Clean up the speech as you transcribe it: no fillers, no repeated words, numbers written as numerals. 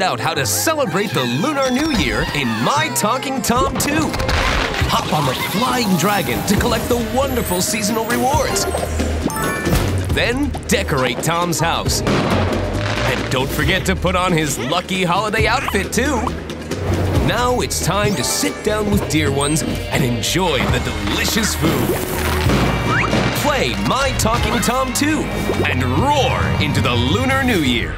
find out how to celebrate the Lunar New Year in My Talking Tom 2. Hop on the flying dragon to collect the wonderful seasonal rewards. Then decorate Tom's house. And don't forget to put on his lucky holiday outfit, too. Now it's time to sit down with dear ones and enjoy the delicious food. Play My Talking Tom 2 and roar into the Lunar New Year.